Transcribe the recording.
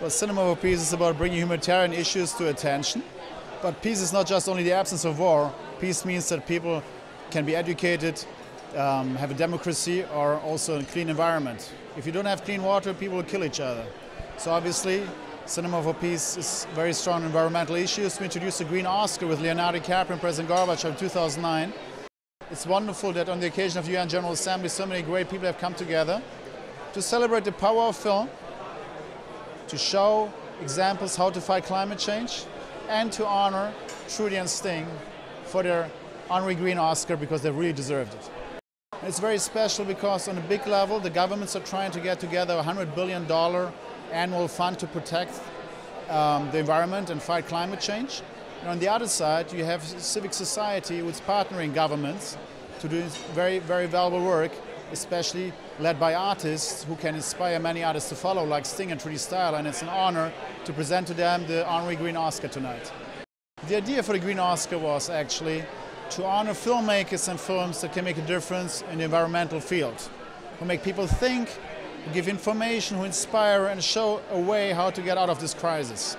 Well, Cinema for Peace is about bringing humanitarian issues to attention. But peace is not just only the absence of war. Peace means that people can be educated, have a democracy, or also a clean environment. If you don't have clean water, people will kill each other. So obviously, Cinema for Peace is very strong on environmental issues. We introduced a Green Oscar with Leonardo DiCaprio and President Gorbachev in 2009. It's wonderful that on the occasion of the UN General Assembly, so many great people have come together to celebrate the power of film, to show examples how to fight climate change, and to honor Trudie and Sting for their honorary Green Oscar because they really deserved it. It's very special because on a big level, the governments are trying to get together a $100 billion annual fund to protect the environment and fight climate change. And on the other side, you have civic society which is partnering governments to do very, very valuable work, especially led by artists who can inspire many others to follow, like Sting and Trudie Styler. And it's an honor to present to them the honorary Green Oscar tonight. The idea for the Green Oscar was actually to honor filmmakers and films that can make a difference in the environmental field, who make people think, who give information, who inspire and show a way how to get out of this crisis.